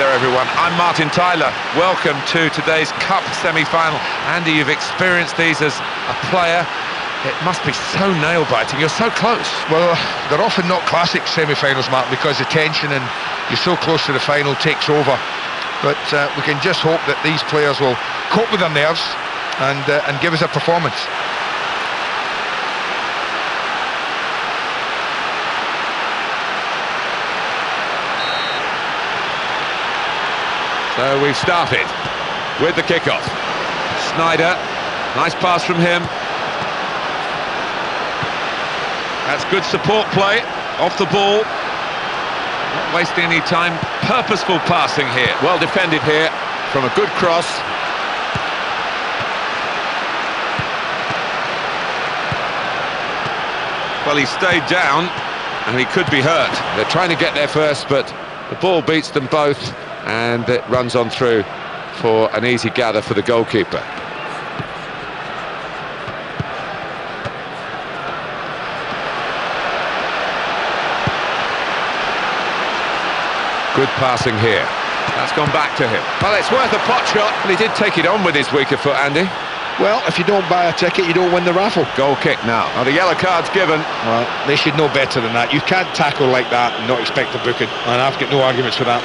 there, everyone. I'm Martin Tyler. Welcome to today's Cup semi-final. Andy, you've experienced these as a player. It must be so nail-biting. You're so close. Well, they're often not classic semi-finals, Martin, because the tension and you're so close to the final takes over. But we can just hope that these players will cope with their nerves and give us a performance. So we've started with the kickoff. Schneider, nice pass from him. That's good support play, off the ball. Not wasting any time, purposeful passing here. Well defended here, from a good cross. Well, he stayed down, and he could be hurt. They're trying to get there first, but the ball beats them both, and it runs on through for an easy gather for the goalkeeper. Good passing here. That's gone back to him. Well, it's worth a pot shot, and he did take it on with his weaker foot, Andy. Well, if you don't buy a ticket, you don't win the raffle. Goal kick now. Now, the yellow card's given. Well, they should know better than that. You can't tackle like that and not expect a booking, and I've got no arguments for that.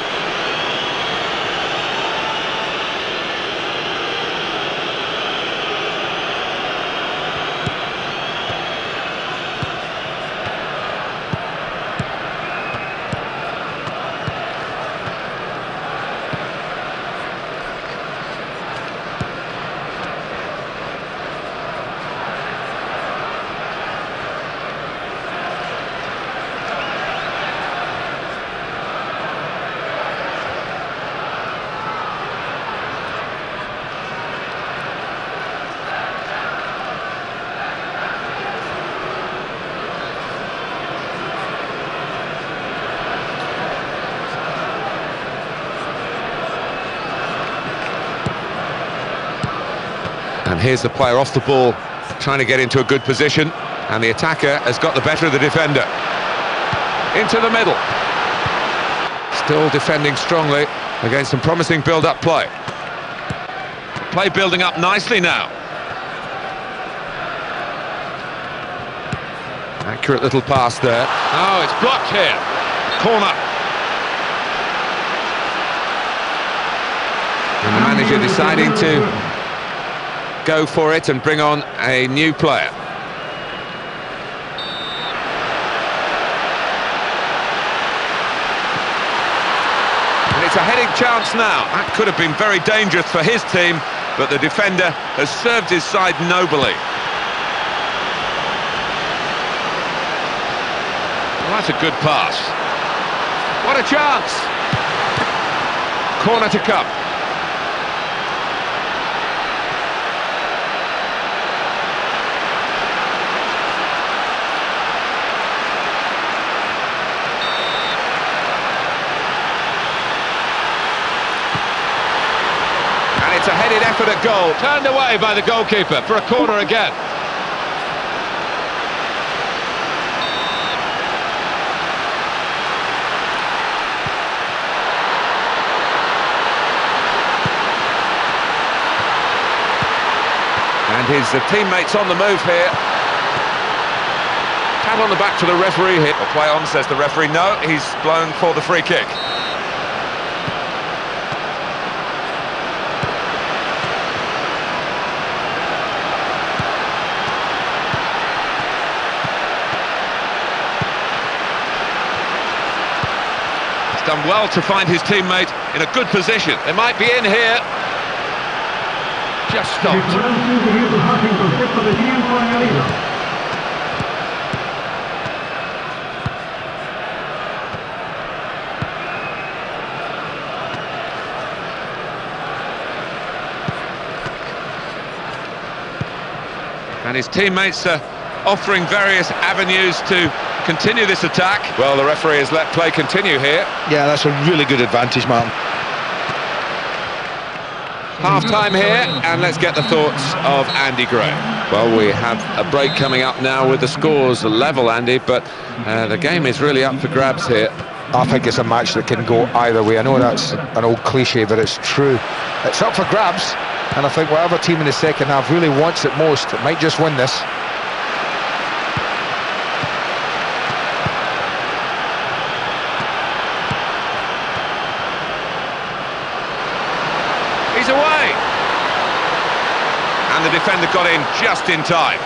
And here's the player off the ball, trying to get into a good position, and the attacker has got the better of the defender. Into the middle. Still defending strongly against some promising build-up play. Play building up nicely now. Accurate little pass there. Oh, it's blocked here. Corner. And the manager deciding to go for it and bring on a new player. And it's a heading chance now. That could have been very dangerous for his team, but the defender has served his side nobly. Well, that's a good pass. What a chance! Corner to come. It's a headed effort at goal, turned away by the goalkeeper for a corner again. And his teammates on the move here. Pat on the back to the referee here. Well, play on, says the referee. No, he's blown for the free kick. Done well to find his teammate in a good position. They might be in here. Just stopped. And his teammates are offering various avenues to continue this attack. Well, the referee has let play continue here. Yeah, that's a really good advantage, Martin. Half-time here, and let's get the thoughts of Andy Gray. Well, we have a break coming up now with the scores level, Andy, but the game is really up for grabs here. I think it's a match that can go either way. I know that's an old cliche, but it's true. It's up for grabs, and I think whatever team in the second half really wants it most, it might just win this. He's away! And the defender got in just in time.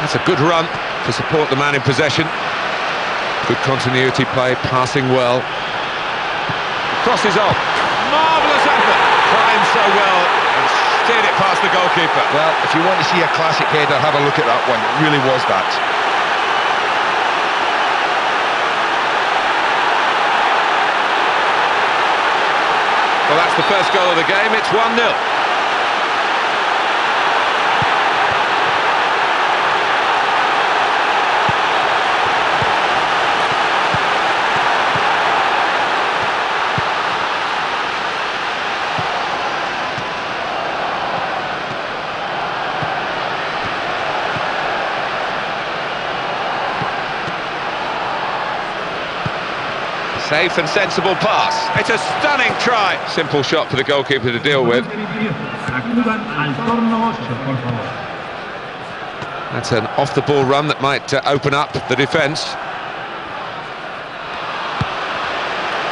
That's a good run to support the man in possession. Good continuity play, passing well. Crosses on. Marvellous effort. Climbed so well and steered it past the goalkeeper. Well, if you want to see a classic header, have a look at that one. It really was that. Well, that's the first goal of the game. It's 1-0. Safe and sensible pass. It's a stunning try. Simple shot for the goalkeeper to deal with. That's an off-the-ball run that might open up the defence.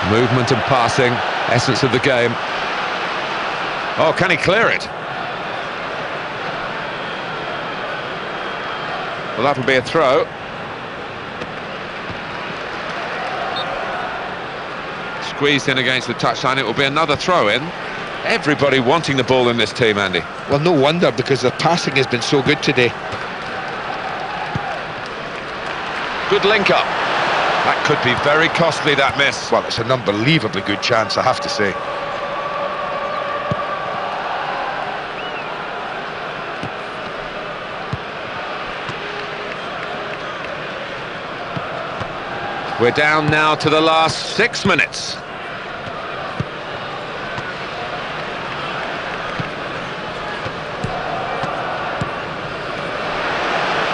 Movement and passing, essence of the game. Oh, can he clear it? Well, that'll be a throw. Squeezed in against the touchline, it will be another throw-in. Everybody wanting the ball in this team, Andy. Well, no wonder, because the passing has been so good today. Good link-up. That could be very costly, that miss. Well, it's an unbelievably good chance, I have to say. We're down now to the last 6 minutes.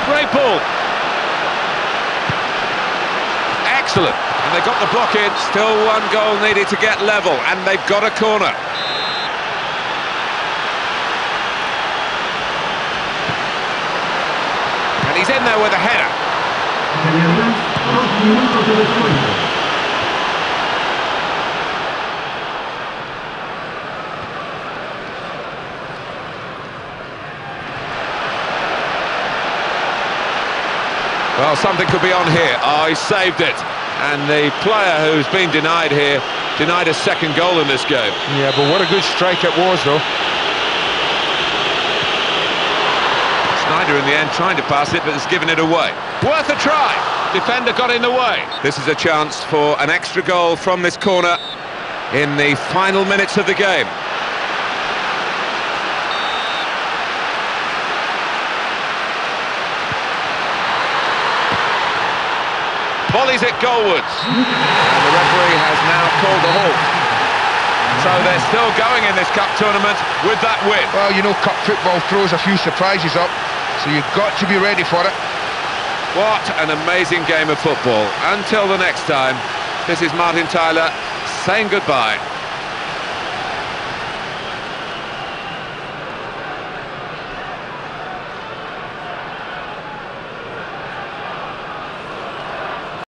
Great ball. Excellent. And they got the block in. Still one goal needed to get level, and they've got a corner. And he's in there with a header. Well, something could be on here. Oh, he saved it. And the player who's been denied here, denied a second goal in this game. Yeah, but what a good strike it was, though. Schneider in the end trying to pass it, but has given it away. Worth a try. Defender got in the way. This is a chance for an extra goal from this corner in the final minutes of the game. Volleys it goalwards. And the referee has now called the halt. So they're still going in this cup tournament with that win. Well, you know, cup football throws a few surprises up, so you've got to be ready for it. What an amazing game of football. Until the next time, this is Martin Tyler saying goodbye.